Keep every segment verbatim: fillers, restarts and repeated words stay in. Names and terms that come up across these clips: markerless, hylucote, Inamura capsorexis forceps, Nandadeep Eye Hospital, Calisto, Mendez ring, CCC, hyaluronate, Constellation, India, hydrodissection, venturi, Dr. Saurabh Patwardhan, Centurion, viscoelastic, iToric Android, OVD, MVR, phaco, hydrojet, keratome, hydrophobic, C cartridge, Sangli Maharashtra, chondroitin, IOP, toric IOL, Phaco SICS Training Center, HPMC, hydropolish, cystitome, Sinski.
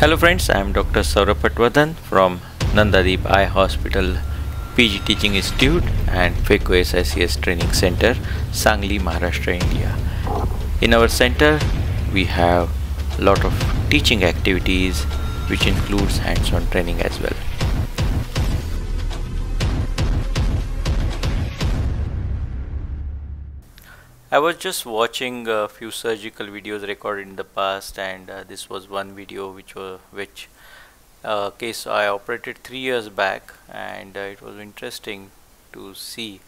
Hello friends, I am Doctor Saurabh Patwardhan from Nandadeep Eye Hospital, P G Teaching Institute and Phaco S I C S Training Center, Sangli, Maharashtra, India. In our center, we have a lot of teaching activities which includes hands-on training as well. I was just watching a few surgical videos recorded in the past, and uh, this was one video which was which uh, case I operated three years back, and uh, it was interesting to see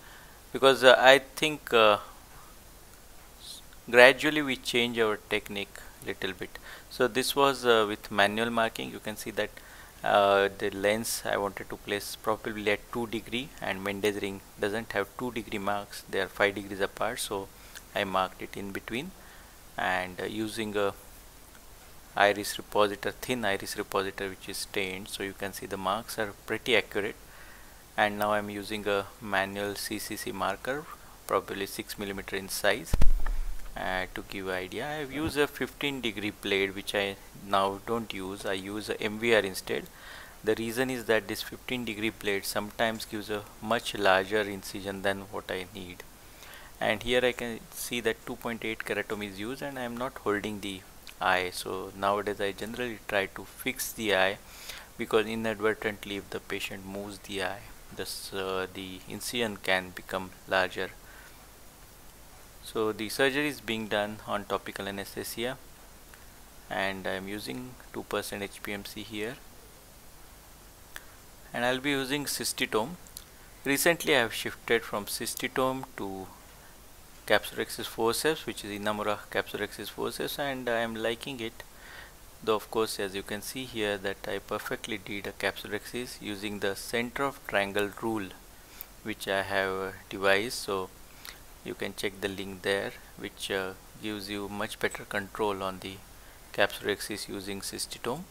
because uh, I think uh, gradually we change our technique little bit. So this was uh, with manual marking. You can see that uh, the lens I wanted to place probably at two degree, and Mendez ring doesn't have two degree marks, they are five degrees apart. So I marked it in between, and uh, using a iris repositor, thin iris repositor which is stained, so you can see the marks are pretty accurate. And now I'm using a manual C C C marker, probably six millimeter in size, uh, to give idea. I've used a fifteen degree blade which I now don't use, I use a M V R instead. The reason is that this fifteen degree blade sometimes gives a much larger incision than what I need. And here I can see that two point eight keratome is used, and I am not holding the eye. So nowadays I generally try to fix the eye, because inadvertently if the patient moves the eye, this, uh, the incision can become larger. So the surgery is being done on topical anesthesia, and I am using two percent H P M C here, and I will be using cystitome. Recently I have shifted from cystitome to capsorexis forceps, which is Inamura capsorexis forceps, and I am liking it. Though of course, as you can see here, that I perfectly did a capsorexis using the center of triangle rule which I have devised. So you can check the link there, which uh, gives you much better control on the capsorexis using cystitome.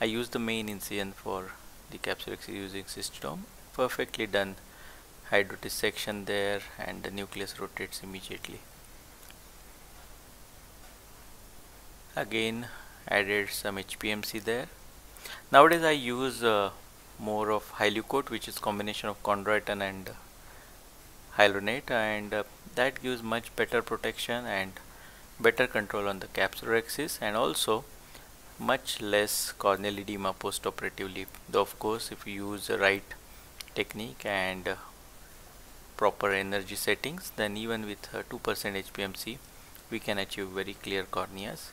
I used the main incision for the capsorexis using cystitome. Perfectly done hydrodissection there, and the nucleus rotates immediately. Again added some H P M C there. Nowadays I use uh, more of hylucote, which is combination of chondroitin and uh, hyaluronate, and uh, that gives much better protection and better control on the capsorexis, and also much less corneal edema postoperatively. Though of course, if you use the right technique and uh, proper energy settings, then even with uh, two percent H P M C we can achieve very clear corneas.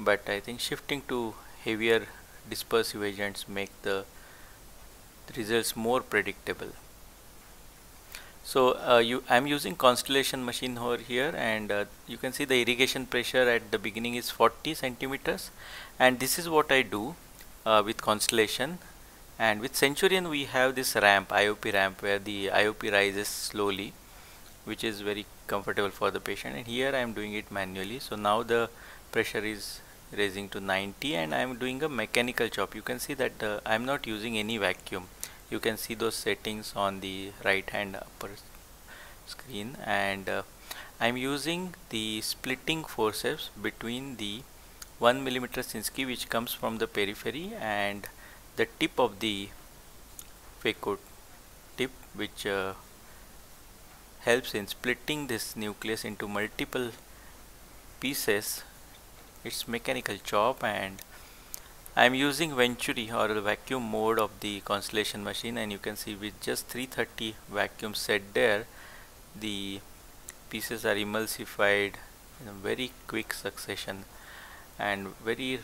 But I think shifting to heavier dispersive agents make the results more predictable. So uh, you, I'm using Constellation machine over here, and uh, you can see the irrigation pressure at the beginning is forty centimeters, and this is what I do uh, with Constellation. And with Centurion we have this ramp, I O P ramp, where the I O P rises slowly, which is very comfortable for the patient, and here I am doing it manually. So now the pressure is raising to ninety, and I am doing a mechanical chop. You can see that uh, I am not using any vacuum. You can see those settings on the right hand upper screen, and uh, I am using the splitting forceps between the one millimeter Sinski which comes from the periphery and the tip of the phaco tip, which uh, helps in splitting this nucleus into multiple pieces. It's mechanical chop, and I'm using venturi or the vacuum mode of the Constellation machine, and you can see with just three thirty vacuum set there, the pieces are emulsified in a very quick succession, and very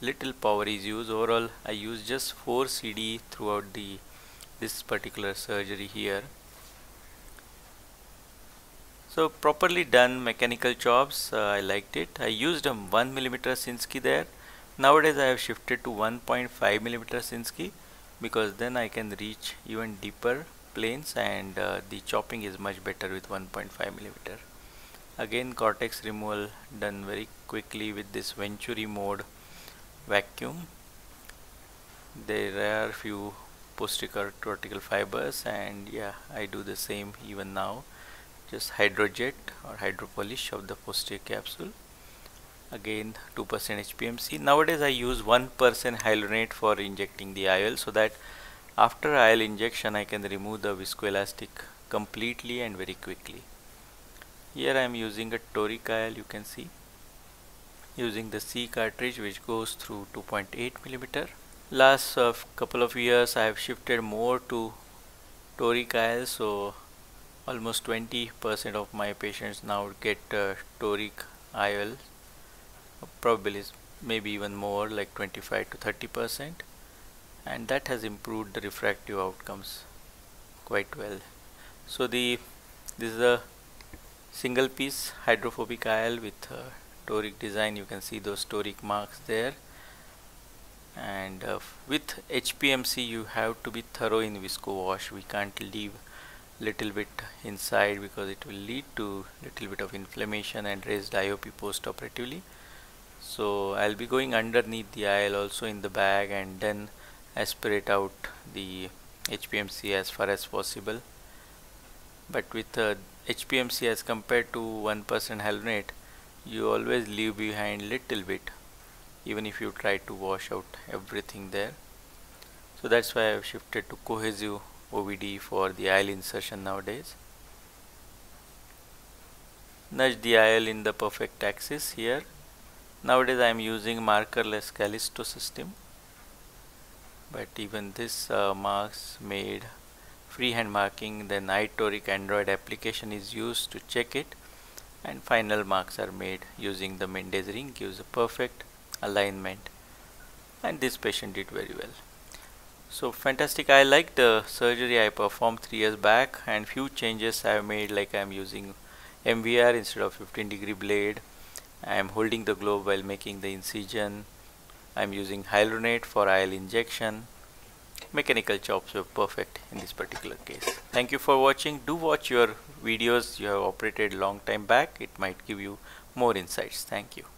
little power is used. Overall I use just four C D throughout the this particular surgery here. So properly done mechanical chops, uh, I liked it. I used a one millimeter Sinski there. Nowadays I have shifted to one point five millimeter Sinski, because then I can reach even deeper planes, and uh, the chopping is much better with one point five millimeter. Again cortex removal done very quickly with this venturi mode vacuum. There are few posterior cortical fibers, and yeah, I do the same even now, just hydrojet or hydropolish of the posterior capsule. again two percent H P M C. Nowadays I use one percent hyaluronate for injecting the I O L, so that after I O L injection I can remove the viscoelastic completely and very quickly. Here I am using a toric I O L, you can see, using the C cartridge which goes through two point eight millimeter. Last uh, couple of years I have shifted more to toric I O L, so almost twenty percent of my patients now get uh, toric I O L, probably is maybe even more, like twenty-five to thirty percent, and that has improved the refractive outcomes quite well. So the this is a single piece hydrophobic I O L with uh, toric design. You can see those toric marks there. And uh, with H P M C you have to be thorough in visco wash. We can't leave little bit inside because it will lead to little bit of inflammation and raised I O P post operatively. So I'll be going underneath the I O L also in the bag and then aspirate out the H P M C as far as possible. But with uh, H P M C as compared to one percent hyaluronate, you always leave behind little bit, even if you try to wash out everything there. So that's why I've shifted to cohesive O V D for the I O L insertion nowadays. Nudge the I O L in the perfect axis here. Nowadays I am using markerless Calisto system, but even this uh, marks made freehand marking, then iToric Android application is used to check it, and final marks are made using the Mendez ring, gives a perfect alignment, and this patient did very well. So fantastic. I like the surgery I performed three years back, and few changes I have made, like I am using M V R instead of fifteen degree blade, I am holding the globe while making the incision, I am using hyaluronate for I O L injection, mechanical chops were perfect in this particular case. Thank you for watching. Do watch your videos you have operated long time back, it might give you more insights. Thank you.